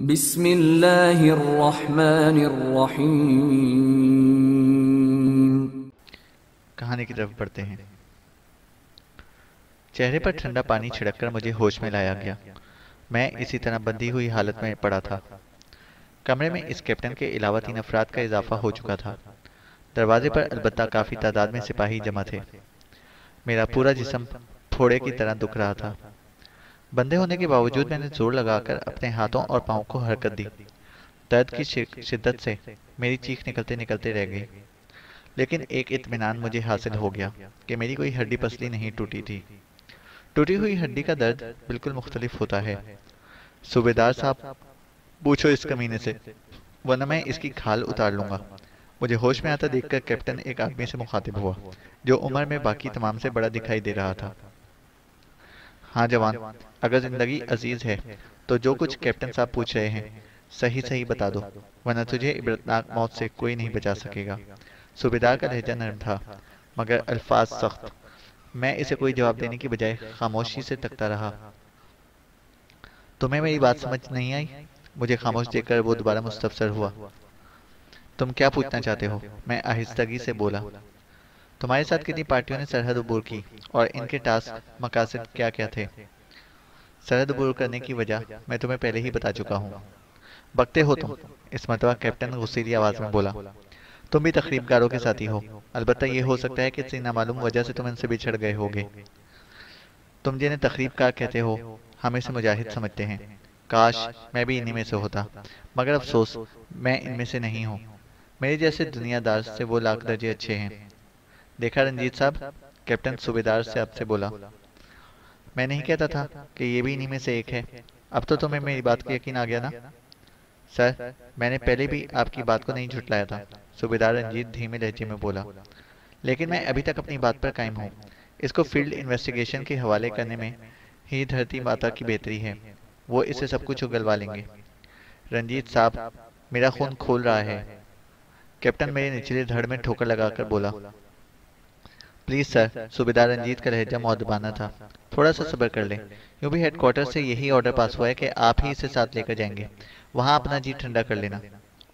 बिस्मिल्लाहिर्रहमानिर्रहीम। कहानी की तरफ बढ़ते हैं। चेहरे पर ठंडा पानी छिड़ककर मुझे होश में लाया गया। मैं इसी तरह बंधी हुई हालत में पड़ा था। कमरे में इस कैप्टन के अलावा 3 अफराद का इजाफा हो चुका था। दरवाजे पर अलबत्ता काफ़ी तादाद में सिपाही जमा थे। मेरा पूरा जिस्म फोड़े की तरह दुख रहा था। बंधे होने के बावजूद मैंने जोर लगाकर अपने हाथों और पांवों को हरकत दी। दर्द की शिद्दत से मेरी चीख निकलते निकलते रह गई, लेकिन एक इत्मीनान मुझे हासिल हो गया कि मेरी कोई हड्डी पसली नहीं टूटी थी। टूटी हुई हड्डी का दर्द बिल्कुल मुख्तलिफ होता है। सूबेदार साहब, पूछो इस कमीने से, वरना मैं इसकी खाल उतार लूँगा। मुझे होश में आता देखकर कैप्टन एक आदमी से मुखातिब हुआ जो उम्र में बाकी तमाम से बड़ा दिखाई दे रहा था। हाँ जवान, अगर जिंदगी अजीज है तो जो कुछ कैप्टन साहब पूछ रहे हैं सही सही बता दो, वरना तुझे इबरतनाक मौत से कोई नहीं बचा सकेगा। सूबेदार का लहजा नरम था मगर अल्फाज सख्त। मैं इसे कोई जवाब देने की बजाय खामोशी से तकता रहा। तुम्हें मेरी बात समझ नहीं आई? मुझे खामोश देखकर वो दोबारा मुस्तफसर हुआ। तुम क्या पूछना चाहते हो? मैं आहिस्तगी से बोला। तुम्हारे साथ कितनी पार्टियों ने सरहद उबूर की और इनके टास्क मकासद क्या क्या थे? सरहद उबूर करने की वजह मैं तुम्हें पहले ही बता चुका हूँ। बकते हो तुम, इस मरतबा कैप्टन गुस्सीली आवाज़ में बोला। तुम भी तकरीबगारों के साथी हो, अलबत्ता ये हो सकता है कि किसी नामालूम वजह से तुम इनसे बिछड़ गए होगे। तुम जिन्हें तकरीबकार कहते हो हम इसे मुजाहिद समझते हैं। काश मैं भी इन्हीं में से होता, मगर अफसोस मैं इनमें से नहीं हूँ। मेरे जैसे दुनियादार से वो लाख दर्जे अच्छे हैं। देखा रंजीत साहब, कैप्टन सूबेदार से आपसे बोला, मैं नहीं कहता था कि ये भी इन्हीं में से एक है। अब तो तुम्हें मेरी बात का यकीन आ गया ना? सर, मैंने पहले भी आपकी बात को नहीं झुटलाया था, सूबेदार रंजीत धीमे लहजे में बोला, लेकिन मैं अभी तक अपनी बात पर कायम हूँ। इसको फील्ड इन्वेस्टिगेशन के हवाले करने में ही धरती माता की बेहतरी है, वो इससे सब कुछ उगलवा लेंगे। रंजीत साहब, मेरा खून खोल रहा है। कैप्टन मेरे निचले धड़ में ठोकर लगाकर बोला, प्लीज़ सर। सूबेदार रंजीत का लहजा मौदबाना था। थोड़ा सा सब्र कर लें। यूँ भी हेडक्वार्टर से यही ऑर्डर पास हुआ है कि आप ही इसे साथ लेकर जाएंगे, वहाँ अपना जी ठंडा कर लेना।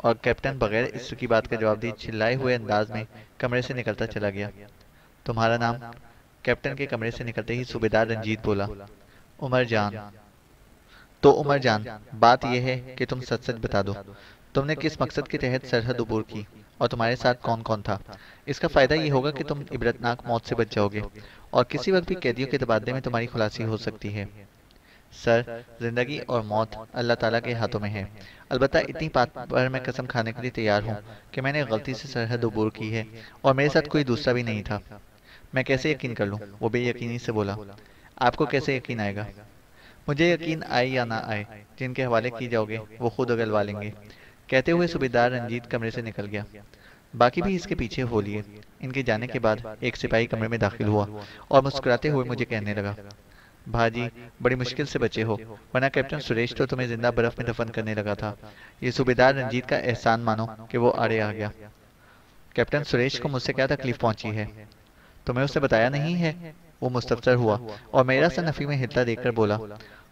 और कैप्टन बगैर इसकी बात का जवाब दिए चिल्लाए हुए अंदाज में कमरे से निकलता चला गया। तुम्हारा नाम? कैप्टन के कमरे से निकलते ही सूबेदार रंजीत बोला, उमर जान। तो उमर जान, बात यह है कि तुम सच सच बता दो, तुमने किस मकसद के तहत सरहद उबूर की और तुम्हारे साथ कौन कौन था? इसका फ़ायदा ये होगा कि तुम इबरतनाक मौत से बच जाओगे और किसी वक्त भी कैदियों के तबादले में तुम्हारी खुलासी हो सकती है। सर, जिंदगी और मौत अल्लाह ताला के हाथों में है। अलबत्ता इतनी बात पर मैं कसम खाने के लिए तैयार हूँ कि मैंने गलती से सरहद उबूर की है और मेरे साथ कोई दूसरा भी नहीं था। मैं कैसे यकीन कर लूँ? वो बेयकीनी से बोला। आपको कैसे यकीन आएगा? मुझे यकीन आए या ना आए, जिनके हवाले की जाओगे वो खुद उगलवा लेंगे। कहते हुए सूबेदार रंजीत कमरे से निकल गया। बाकी भी इसके पीछे हो लिए। इनके जाने के बाद एक सिपाही कमरे में दाखिल हुआ और मुस्कुराते हुए मुझे कहने लगा, भाजी बड़ी मुश्किल से बचे हो, वरना कैप्टन सुरेश तो तुम्हें जिंदा बर्फ में दफन करने लगा था। ये सूबेदार रंजीत का एहसान मानो कि वो आड़े आ गया। कैप्टन सुरेश को मुझसे क्या तकलीफ पहुंची है? तुम्हें उससे बताया नहीं है? वो मुस्तफसर हुआ और मेरा सनफी में हिलता देखकर बोला,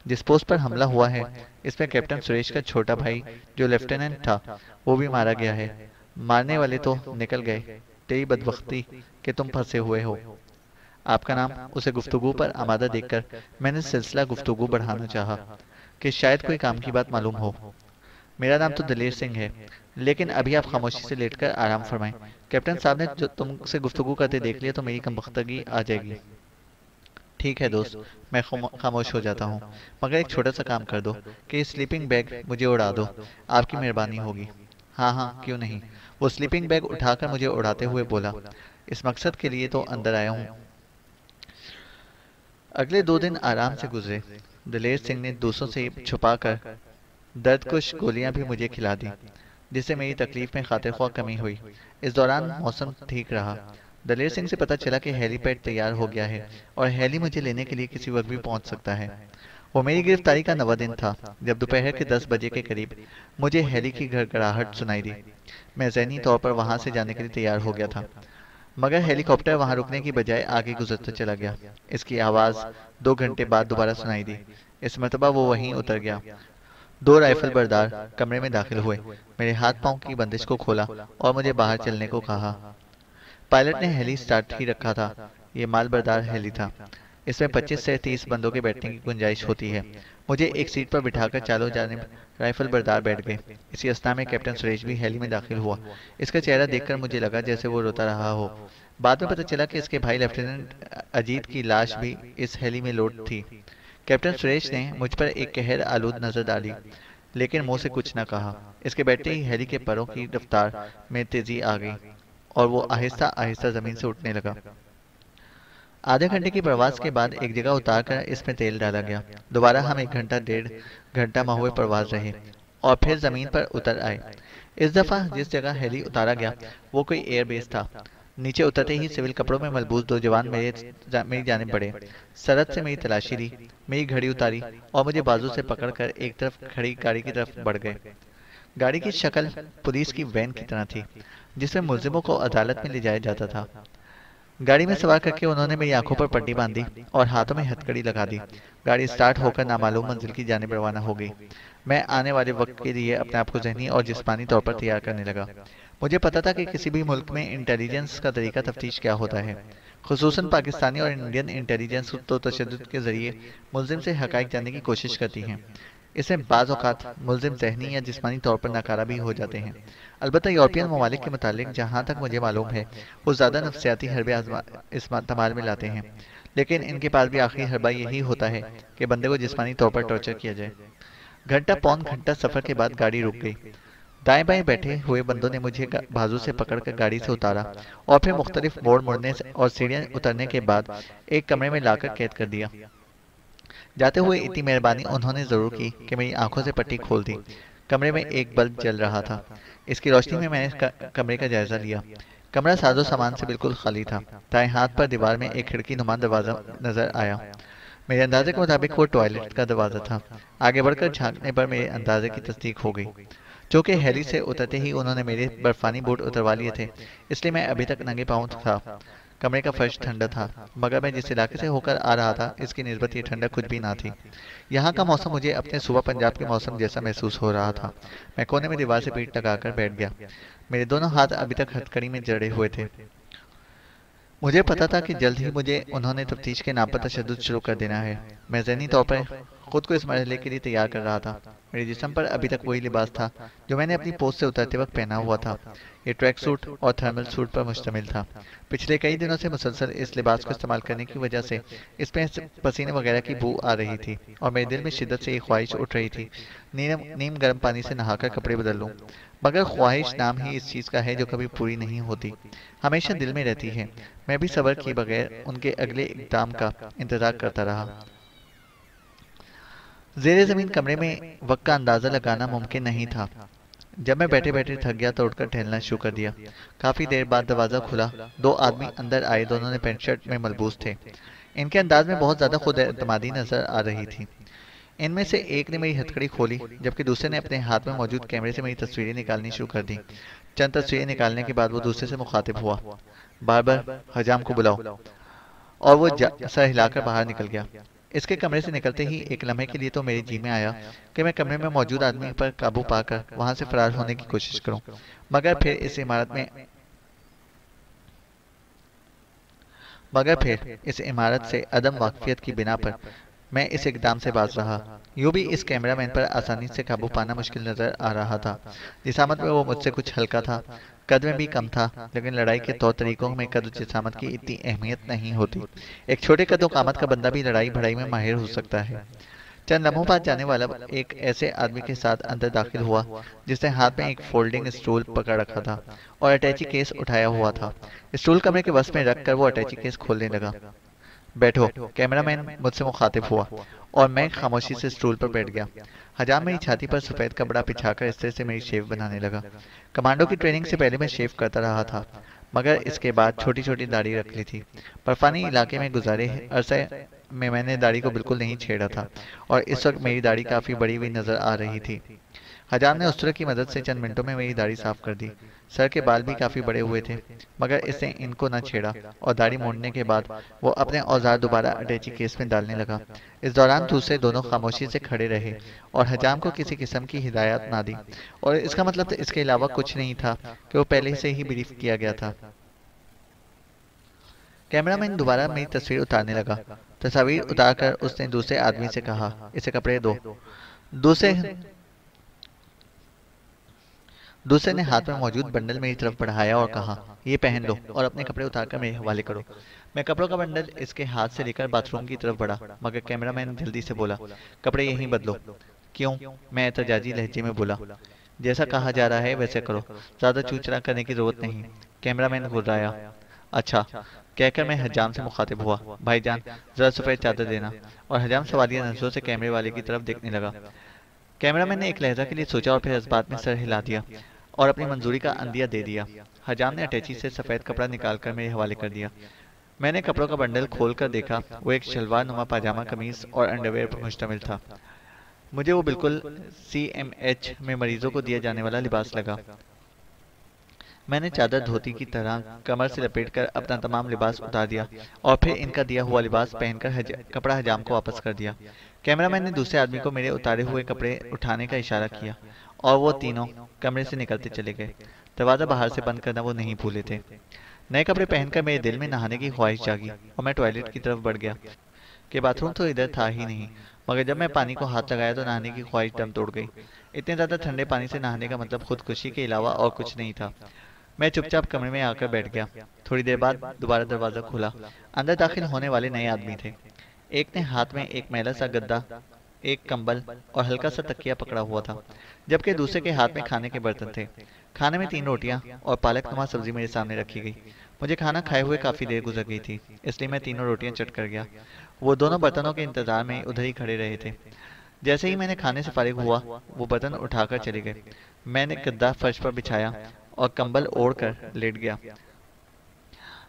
जिस पोस्ट पर हमला हुआ है इसमें कैप्टन सुरेश का छोटा भाई जो लेफ्टिनेंट था वो भी मारा गया है। मारने वाले तो निकल गए, तेरी बदबख्ती कि तुम फंसे हुए हो। आपका नाम उसे गुफ्तगू पर आमादा देखकर मैंने सिलसिला गुफ्तगू बढ़ाना चाहा कि शायद कोई काम की बात मालूम हो। मेरा नाम तो दिलेर सिंह है, लेकिन अभी आप खामोशी से लेटकर आराम फरमाएं। कैप्टन साहब ने जो तुमसे गुफ्तगू करते देख लिया तो मेरी कमबख्तगी आ जाएगी। ठीक है दोस्त, मैं खामोश हो जाता हूँ, मगर एक छोटा सा काम कर दो कि स्लीपिंग बैग मुझे उड़ा दो। आपकी मेहरबानी होगी। हाँ हाँ, क्यों नहीं। वो स्लीपिंग बैग उठाकर मुझे उड़ाते हुए बोला, इस मकसद के लिए तो अंदर आया हूँ। अगले 2 दिन आराम से गुजरे। दिलेर सिंह ने दूसरों से छुपा कर दर्द कुछ गोलियाँ भी मुझे खिला दी, जिससे मेरी तकलीफ में खातिर ख्वाह कमी हुई। इस दौरान मौसम ठीक रहा। दलेर सिंह से पता चला कि हेलीपैड तैयार हो गया है और हेली मुझे लेने के लिए किसी वक्त भी पहुंच सकता है। वो मेरी गिरफ्तारी का 9वां दिन था जब दोपहर के 10 बजे के करीब मुझे हेली की घड़घड़ाहट सुनाई दी। मैं ज़हनी तौर पर वहां से जाने के लिए तैयार हो गया था, मगर हेलीकॉप्टर वहां रुकने की बजाय आगे गुजरता चला गया। इसकी आवाज़ 2 घंटे बाद दोबारा सुनाई दी। इस मरतबा वो वहीं उतर गया। दो राइफल बरदार कमरे में दाखिल हुए, मेरे हाथ पांव की बंदिश को खोला और मुझे बाहर चलने को कहा। पायलट ने हेली स्टार्ट ही रखा था। ये माल बरदार हेली था, इसमें 25 से 30 बंदों के बैठने की गुंजाइश होती है। मुझे एक सीट पर बिठाकर चारों जानिब राइफल बरदार बैठ गए। इसी अवस्था में कैप्टन सुरेश भी हेली में दाखिल हुआ। इसका चेहरा देखकर मुझे लगा जैसे वो रोता रहा हो। बाद में पता चला कि इसके भाई लेफ्टिनेंट अजीत की लाश भी इस हेली में लोड थी। कैप्टन सुरेश ने मुझ पर एक कहर आलूद नजर डाली, लेकिन मुंह से कुछ न कहा। इसके बैठते ही हेली के परों की रफ्तार में तेजी आ गई और वो आहिस्ता आहिस्ता जमीन से उठने लगा। आधे घंटे की प्रवास के बाद एक जगह उतारकर इसमें तेल डाला गया। दोबारा हम 1 घंटा 1.5 घंटा माहौल प्रवास रहे और फिर जमीन पर उतर आए। इस दफा जिस जगह हेली उतारा गया वो कोई एयरबेस था। नीचे उतरते ही सिविल कपड़ों में मलबूस दो जवान मेरी जानिब पड़े। सरहद से मेरी तलाशी ली, मेरी घड़ी उतारी और मुझे बाजू से पकड़कर एक तरफ खड़ी गाड़ी की तरफ बढ़ गए। गाड़ी की शक्ल पुलिस की वैन की तरह थी जिसमें मुलजिमों को अदालत में ले जाया जाता था। गाड़ी में सवार करके उन्होंने मेरी आंखों पर पट्टी बांधी और हाथों में हथकड़ी लगा दी। गाड़ी स्टार्ट होकर नामालूम मंजिल की जानिब रवाना हो गई। मैं आने वाले वक्त के लिए अपने आप को जहनी और जिस्मानी तौर पर तैयार करने लगा। मुझे पता था कि किसी भी मुल्क में इंटेलिजेंस का तरीका तफ्तीश क्या होता है। खुसूसन पाकिस्तानी और इंडियन इंटेलिजेंस तो तशद्दुद के जरिए मुलजिम से हकायक जानने की कोशिश करती हैं। इसमें बाज़ औक़ात मुलजिम जहनी या जिस्मानी तौर पर नाकारा भी हो जाते हैं। अलबत्ता यूरोपियन ममालिक के मुतालिक जहाँ तक मुझे मालूम है वो ज़्यादा नफसियाती हरबे इस तमाल में लाते हैं, लेकिन इनके पास भी आखिरी हरबा यही होता है कि बंदे को जिस्मानी तौर पर टॉर्चर किया जाए। 1.25 घंटा सफ़र के बाद गाड़ी रुक गई। दाएं बाएं बैठे हुए बंदों ने मुझे बाजू से पकड़कर गाड़ी से उतारा और फिर मुख्तलिफ मोड़ मुड़ने और सीढ़ियां उतरने के बाद एक कमरे में लाकर कैद कर दिया। जाते हुए इतनी मेहरबानी उन्होंने ज़रूर की कि मेरी आंखों से पट्टी खोल दी। कमरे में एक बल्ब जल रहा था, इसकी रोशनी में मैंने कमरे का जायज़ा लिया। कमरा साजो सामान से बिल्कुल खाली था। दाएं हाथ पर दीवार में एक खिड़की नुमा दरवाज़ा नजर आया। मेरे अंदाजे के मुताबिक वो टॉयलेट का दरवाज़ा था। आगे बढ़कर झांकने पर मेरे अंदाजे की तस्दीक हो गई। चूँकि हेली से उतरते ही उन्होंने मेरे बर्फानी बूट उतरवा लिए थे, इसलिए मैं अभी तक नंगे पाँव था। कमरे का फर्श ठंडा था, मगर मैं जिस इलाके से होकर आ रहा था इसकी निस्बत ये ठंडा कुछ भी ना थी। यहाँ का मौसम मुझे अपने सूबा पंजाब के मौसम जैसा महसूस हो रहा था। मैं कोने में दीवार से पीठ लगाकर बैठ गया। मेरे दोनों हाथ अभी तक हथकड़ी में जड़े हुए थे। मुझे पता था कि जल्द ही मुझे उन्होंने तफ्तीश के नाम पर तशद्दुद शुरू कर देना है। मैं ज़हनी तौर पर खुद को इस मरहले के लिए तैयार कर रहा था। मेरे जिस्म पर अभी तक वही लिबास था जो मैंने अपनी पोस्ट से उतरते वक्त पहना हुआ था। ये ट्रैक सूट और थर्मल सूट पर मुश्तमिल था। पिछले कई दिनों से मुसलसल इस लिबास को इस्तेमाल करने की वजह से इसमें पसीने वगैरह की बू आ रही थी और मेरे दिल में शिद्दत से ये ख्वाहिश उठ रही थी नीम गर्म पानी से नहाकर कपड़े बदल लूँ, मगर ख्वाहिश नाम ही इस चीज़ का है जो कभी पूरी नहीं होती, हमेशा दिल में रहती है। मैं भी सब्र किए बगैर उनके अगले इक़दाम का इंतज़ार करता रहा। ज़ेरे ज़मीन कमरे में वक्त का अंदाज़ा लगाना मुमकिन नहीं था। जब मैं बैठे बैठे थक गया तो उठकर टहलना शुरू कर दिया। काफ़ी देर बाद दरवाज़ा खुला, दो आदमी अंदर आए। दोनों ने पेंट शर्ट में मलबूस थे। इनके अंदाज में बहुत ज़्यादा खुद एतमादी नज़र आ रही थी। इनमें से एक ने मेरी हथकड़ी खोली, जबकि दूसरे ने अपने हाथ में मौजूद कैमरे से मेरी तस्वीरें निकालनी शुरू कर दी। चंद तस्वीरें निकालने के बाद वो दूसरे से मुखातिब हुआ, बार-बार हजाम को बुलाओ, और वो सर हिलाकर बाहर निकल गया। इसके कमरे से निकलते ही एक लम्हे के लिए तो मेरे जी में आया कि मैं कमरे में मौजूद आदमी पर काबू पाकर वहां से फरार होने की कोशिश करूं, मगर फिर इस इमारत से अदम वाकफियत की बिना पर मैं इस इकदाम से बाज रहा। यूँ भी इस कैमरामैन पर आसानी से काबू पाना मुश्किल नज़र आ रहा था। जिसामत में वो मुझसे कुछ हल्का था, कद में भी कम था, लेकिन लड़ाई के तौर तरीकों में कद और जिसामत की इतनी अहमियत नहीं होती। एक छोटे कद और कामत का बंदा भी लड़ाई भड़ाई में माहिर हो सकता है। चंद लम्हों बाद जाने वाला एक ऐसे आदमी के साथ अंदर दाखिल हुआ जिसने हाथ में एक फोल्डिंग स्टूल पकड़ रखा था और अटैची केस उठाया हुआ था। स्टूल कमरे के बस में रख कर वो अटैची केस खोलने लगा। बैठो, कैमरामैन मुझसे मुखातिब हुआ और मैं खामोशी से स्टूल पर बैठ गया। हजाम मेरी छाती पर सफ़ेद कपड़ा बिछाकर इस तरह से मेरी शेव बनाने लगा। कमांडो की ट्रेनिंग से पहले मैं शेव करता रहा था, मगर इसके बाद छोटी छोटी दाढ़ी रख ली थी। बर्फानी इलाके में गुजारे अरसे में मैंने दाढ़ी को बिल्कुल नहीं छेड़ा था और इस वक्त मेरी दाढ़ी काफ़ी बड़ी हुई नज़र आ रही थी। हजाम ने उस की मदद से चंद मिनटों में मेरी दाढ़ी साफ कर दी। सर के बाल भी काफ़ी बड़े हुए थे मगर इसने इनको न छेड़ा और दाढ़ी मोड़ने के बाद वो अपने औजार दोबारा अटैची केस में डालने लगा। इस दौरान दूसरे दोनों खामोशी से खड़े रहे और हजाम को किसी किस्म की हिदायत ना दी, और इसका मतलब इसके अलावा कुछ नहीं था कि वो पहले से ही ब्रीफ किया गया था। कैमरामैन दोबारा मेरी तस्वीर उतारने लगा। तस्वीर उतारकर उसने दूसरे आदमी से कहा, इसे कपड़े दो। दूसरे ने हाथ में मौजूद बंडल मेरी तरफ बढ़ाया और कहा, ये पहन लो और अपने कपड़े उतारकर मेरे हवाले करो। मैं कपड़ों का बंडल इसके हाथ से लेकर बाथरूम की तरफ बढ़ा मगर कैमरामैन जल्दी से बोला, कपड़े यहीं बदलो। क्यों? मैं एतजाजी लहजे में बोला। जैसा कहा जा रहा है वैसे करो, ज्यादा चूचरा करने की जरूरत नहीं, कैमरामैन घुर्राया। अच्छा कहकर मैं हजाम से मुखातिब हुआ, भाईजान जरा सफेद चादर देना। और हजाम सवालिया नजरों से कैमरे वाले की तरफ देखने लगा। कैमरामैन ने एक लहजा के लिए सोचा और फिर इस बात में सर हिला दिया और अपनी मंजूरी का अंदिया दे दिया। हजाम ने अटैची से सफेद कपड़ा निकालकर मेरे हवाले कर दिया। मैंने कपड़ों का बंडल खोलकर देखा, वो एक शलवार नुमा पाजामा कमीज और अंडरवेयर पर मुश्तमिल था। मुझे वो बिल्कुल CMH में मरीजों को दिया जाने वाला लिबास लगा। मैंने चादर धोती की तरह कमर से लपेटकर अपना तमाम लिबास उतार दिया और फिर इनका दिया हुआ लिबास पहनकर कपड़ा हजाम को वापस कर दिया। कैमरामैन ने दूसरे आदमी को मेरे उतारे हुए कपड़े उठाने का इशारा किया और वो तीनों कमरे से निकलते चले गए। दरवाज़ा बाहर से बंद करना वो नहीं भूले थे। नए कपड़े पहनकर मेरे दिल में नहाने की ख्वाहिश जागी और मैं टॉयलेट की तरफ बढ़ गया कि बाथरूम तो इधर था ही नहीं, मगर जब मैं पानी को हाथ लगाया तो नहाने की ख्वाहिश दम तोड़ गई। इतने ज़्यादा ठंडे पानी से नहाने का मतलब खुदकुशी के अलावा और कुछ नहीं था। मैं चुपचाप कमरे में आकर बैठ गया। थोड़ी देर बाद दोबारा दरवाज़ा खुला। अंदर दाखिल होने वाले नए आदमी थे। एक ने हाथ में एक मैला सा गद्दा, एक कंबल और हल्का सा तकिया पकड़ा हुआ था, जबकि दूसरे के हाथ में खाने के बर्तन थे। खाने में 3 रोटियाँ और पालक नुमा सब्जी मेरे सामने रखी गई। मुझे खाना खाए हुए काफ़ी देर गुजर गई थी, इसलिए मैं तीनों रोटियाँ चट कर गया। वो दोनों बर्तनों के इंतजार में उधर ही खड़े रहे थे। जैसे ही मैंने खाने से फारिग हुआ, वो बर्तन उठाकर चले गए। मैंने गद्दा फर्श पर बिछाया और कंबल ओढ़कर लेट गया।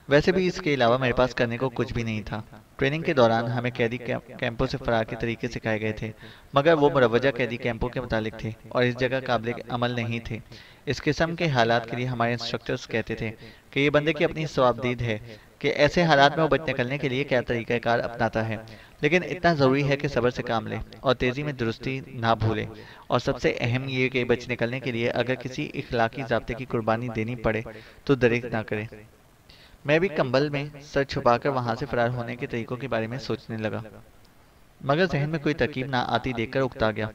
वैसे भी इसके अलावा मेरे पास करने को कुछ भी नहीं था। ट्रेनिंग के दौरान हमें कैदी कैंपों से फरार के तरीके सिखाए गए थे, मगर वो मुरवजा कैदी कैंपों के मुतालिक थे और इस जगह काबिल अमल नहीं थे। इस किस्म के हालात के लिए हमारे इंस्ट्रक्टर्स कहते थे कि ये बंदे की अपनी सवाबदीद है कि ऐसे हालात में वो बच निकलने के लिए क्या तरीक़ाकार अपनाता है, लेकिन इतना ज़रूरी है कि सब्र से काम ले और तेज़ी में दुरुस्ती ना भूले। और सबसे अहम ये कि बच निकलने के लिए अगर किसी इखलाकी ज़ाब्ते की कुर्बानी देनी पड़े तो दरेक ना करें। मैं भी कंबल में सर छुपाकर वहां से फरार होने के तरीकों के बारे में सोचने लगा, मगर जहन में कोई तरकीब ना आती देखकर उकता गया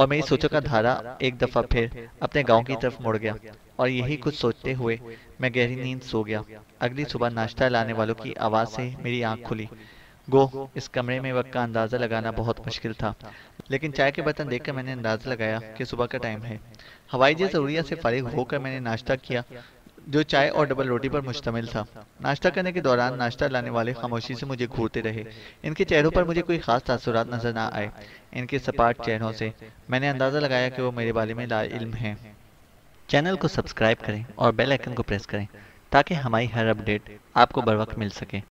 और मेरी सोचों का धारा एक दफ़ा फिर अपने गांव की तरफ मुड़ गया। और यही कुछ सोचते हुए मैं गहरी नींद सो गया। अगली सुबह नाश्ता लाने वालों की आवाज़ से मेरी आँख खुली। गो इस कमरे में वक्त का अंदाज़ा लगाना बहुत मुश्किल था, लेकिन चाय के बर्तन देखकर मैंने अंदाज़ा लगाया कि सुबह का टाइम है। हवाई जहाज़ जरूरिया से फारिग होकर मैंने नाश्ता किया जो चाय और डबल रोटी पर मुश्तमिल था। नाश्ता करने के दौरान नाश्ता लाने वाले खामोशी से मुझे घूरते रहे। इनके चेहरों पर मुझे कोई ख़ास तासुरात नज़र ना आए। इनके सपाट चेहरों से मैंने अंदाज़ा लगाया कि वो मेरे बारे में लाइल्म हैं। चैनल को सब्सक्राइब करें और बेल आइकन को प्रेस करें ताकि हमारी हर अपडेट आपको बर वक्त मिल सके।